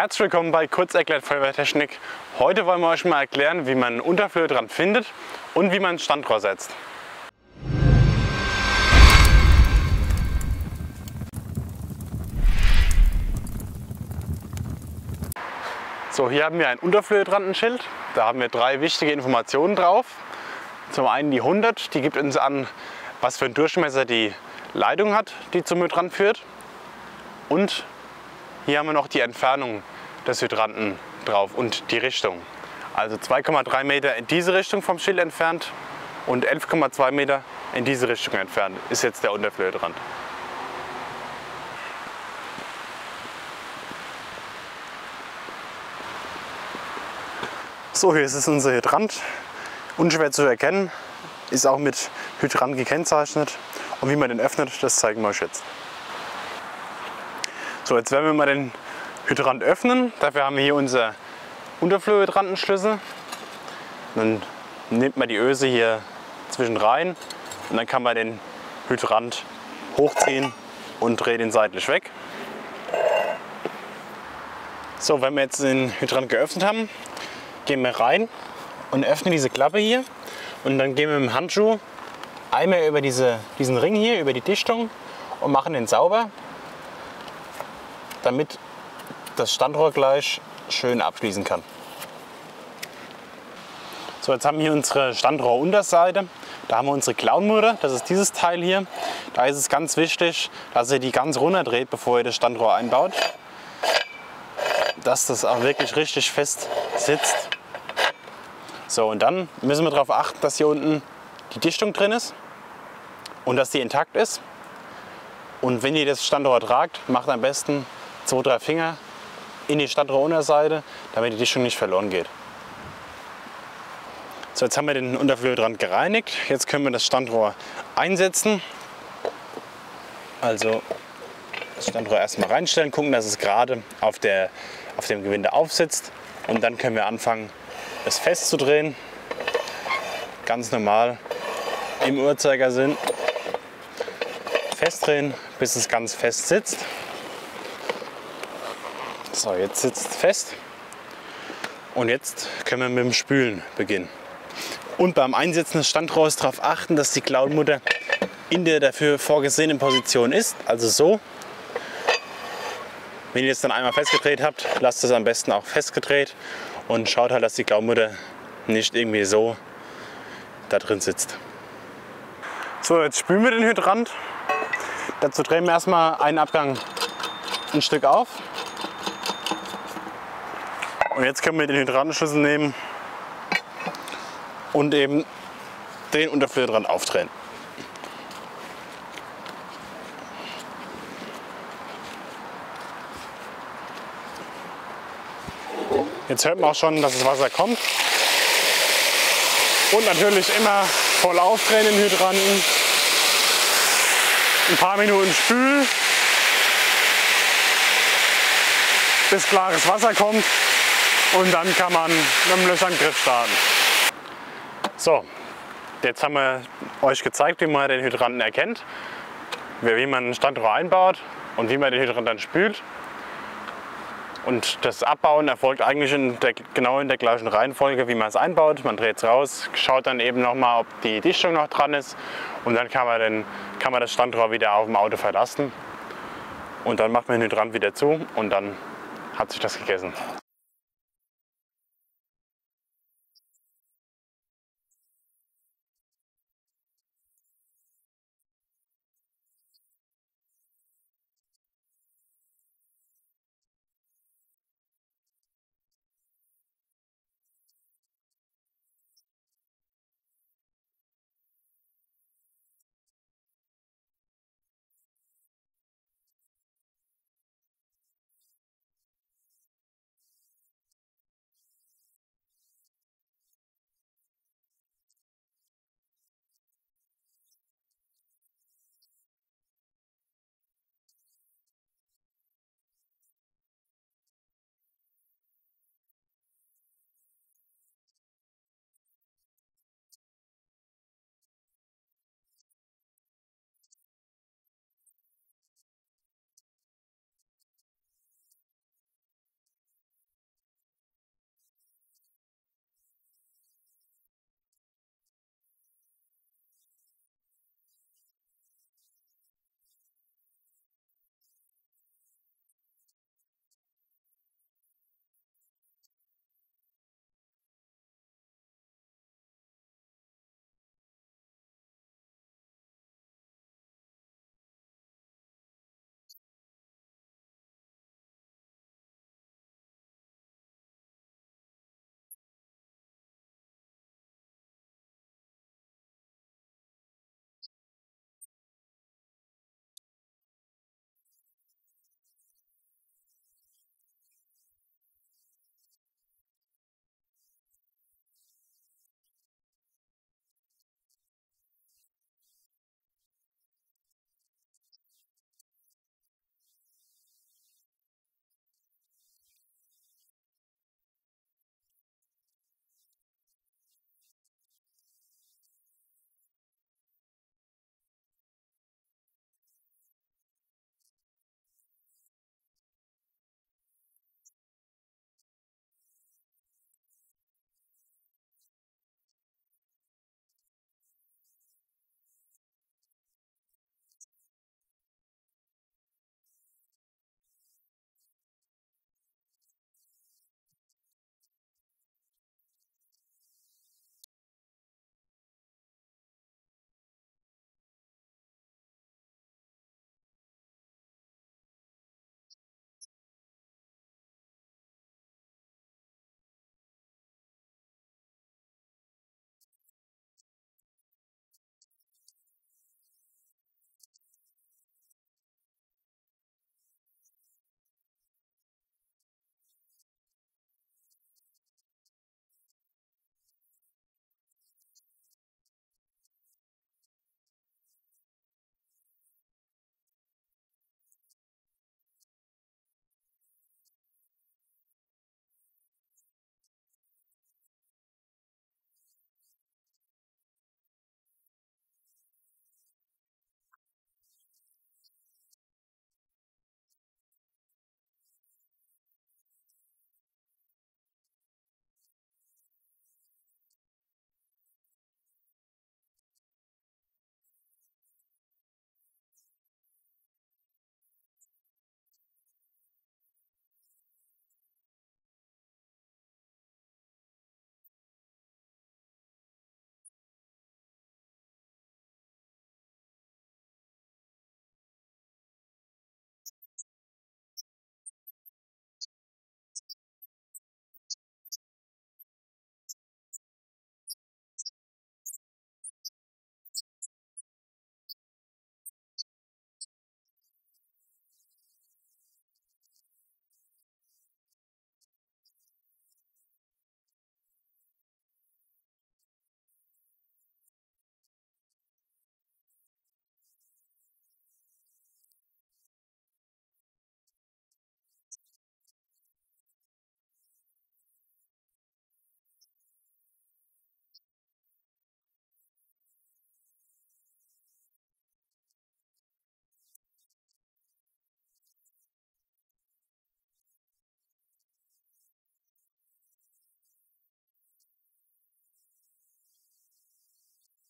Herzlich willkommen bei Kurz erklärt Feuerwehrtechnik. Heute wollen wir euch mal erklären, wie man einen Unterflurhydrant findet und wie man ein Standrohr setzt. So, hier haben wir ein Unterflurhydrantenschild. Da haben wir drei wichtige Informationen drauf. Zum einen die 100, die gibt uns an, was für einen Durchmesser die Leitung hat, die zum Hydrant führt. Und hier haben wir noch die Entfernung des Hydranten drauf und die Richtung. Also 2,3 Meter in diese Richtung vom Schild entfernt und 11,2 Meter in diese Richtung entfernt ist jetzt der Unterflurhydrant. So, hier ist es unser Hydrant. Unschwer zu erkennen, ist auch mit Hydrant gekennzeichnet. Und wie man den öffnet, das zeigen wir euch jetzt. So, jetzt werden wir mal den Hydrant öffnen. Dafür haben wir hier unser Unterflurhydranten-Schlüssel. Dann nimmt man die Öse hier zwischen rein und dann kann man den Hydrant hochziehen und dreht ihn seitlich weg. So, wenn wir jetzt den Hydrant geöffnet haben, gehen wir rein und öffnen diese Klappe hier und dann gehen wir mit dem Handschuh einmal über diesen Ring hier, über die Dichtung und machen den sauber, damit das Standrohr gleich schön abschließen kann. So, jetzt haben wir hier unsere Standrohrunterseite. Da haben wir unsere Klauenmutter, das ist dieses Teil hier. Da ist es ganz wichtig, dass ihr die ganz runterdreht, bevor ihr das Standrohr einbaut, dass das auch wirklich richtig fest sitzt. So, und dann müssen wir darauf achten, dass hier unten die Dichtung drin ist und dass die intakt ist. Und wenn ihr das Standrohr tragt, macht am besten 2-3 Finger in die Standrohrunterseite, damit die Dichtung nicht verloren geht. So, jetzt haben wir den Unterflurhydrant gereinigt. Jetzt können wir das Standrohr einsetzen. Also das Standrohr erstmal reinstellen, gucken, dass es gerade auf dem Gewinde aufsitzt. Und dann können wir anfangen, es festzudrehen. Ganz normal im Uhrzeigersinn. Festdrehen, bis es ganz fest sitzt. So, jetzt sitzt es fest und jetzt können wir mit dem Spülen beginnen. Und beim Einsetzen des Standrohrs darauf achten, dass die Klauenmutter in der dafür vorgesehenen Position ist, also so. Wenn ihr es dann einmal festgedreht habt, lasst es am besten auch festgedreht und schaut halt, dass die Klauenmutter nicht irgendwie so da drin sitzt. So, jetzt spülen wir den Hydrant. Dazu drehen wir erstmal einen Abgang ein Stück auf. Und jetzt können wir den Hydrantenschlüssel nehmen und eben den Unterflurhydrant aufdrehen. Jetzt hört man auch schon, dass das Wasser kommt. Und natürlich immer voll aufdrehen den Hydranten. Ein paar Minuten spülen, bis klares Wasser kommt und dann kann man mit dem Löschangriff starten. So, jetzt haben wir euch gezeigt, wie man den Hydranten erkennt, wie man ein Standrohr einbaut und wie man den Hydranten dann spült. Und das Abbauen erfolgt eigentlich genau in der gleichen Reihenfolge, wie man es einbaut. Man dreht es raus, schaut dann eben nochmal, ob die Dichtung noch dran ist. Und dann kann man das Standrohr wieder auf dem Auto verlassen. Und dann macht man den Hydrant wieder zu und dann hat sich das gegessen.